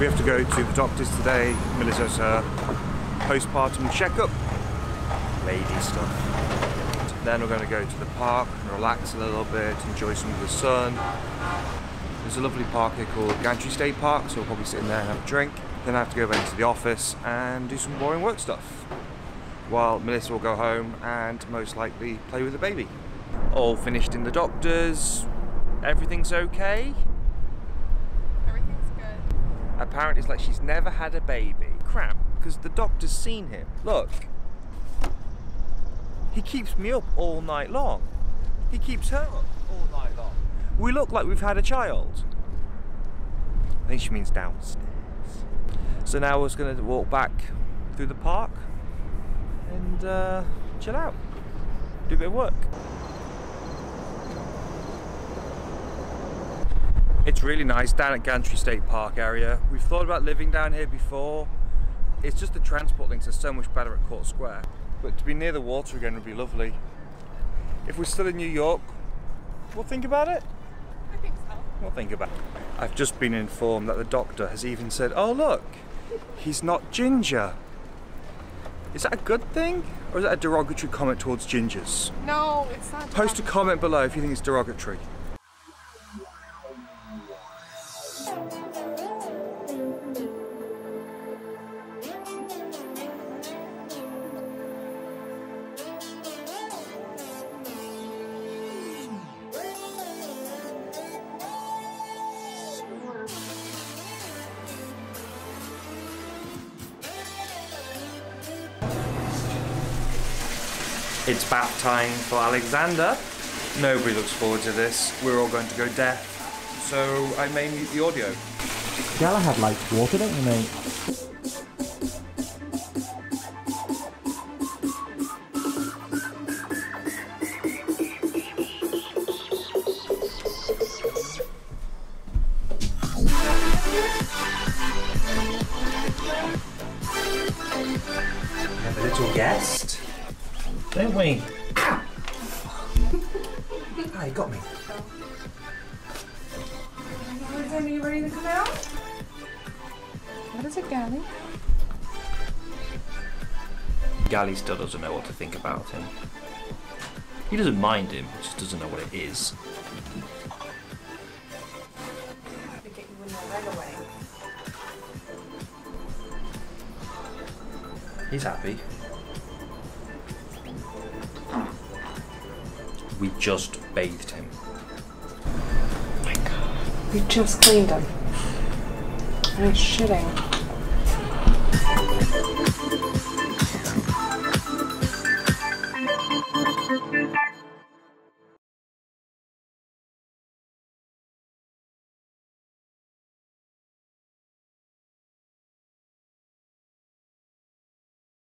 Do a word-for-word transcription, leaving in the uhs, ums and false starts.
We have to go to the doctor's today. Melissa's her postpartum checkup. Lady stuff. Then we're going to go to the park and relax a little bit, enjoy some of the sun. There's a lovely park here called Gantry State Park, so we'll probably sit in there and have a drink. Then I have to go back to the office and do some boring work stuff, while Melissa will go home and most likely play with the baby. All finished in the doctor's. Everything's okay. Everything's good. Apparently it's like she's never had a baby. Crap, because the doctor's seen him. Look. He keeps me up all night long. He keeps her up all night long. We look like we've had a child. I think she means downstairs. So now we're just going to walk back through the park and uh, chill out, do a bit of work. It's really nice down at Gantry State Park area. We've thought about living down here before. It's just the transport links are so much better at Court Square. But to be near the water again would be lovely. If we're still in New York, we'll think about it. I think so. We'll think about it. I've just been informed that the doctor has even said, oh look, he's not ginger. Is that a good thing? Or is that a derogatory comment towards gingers? No, it's not. Post a comment below if you think it's derogatory. It's bath time for Alexander. Nobody looks forward to this. We're all going to go deaf, so I may mute the audio. Galahad likes water, don't you, mate? We have a little guest. Don't we? Ow! Ah, you got me. Are you ready to come out? What is it, Gally? Gally still doesn't know what to think about him. He doesn't mind him, he just doesn't know what it is. I have to get you in there right away. He's happy. We just bathed him. Oh my God. We just cleaned him. I'm shitting.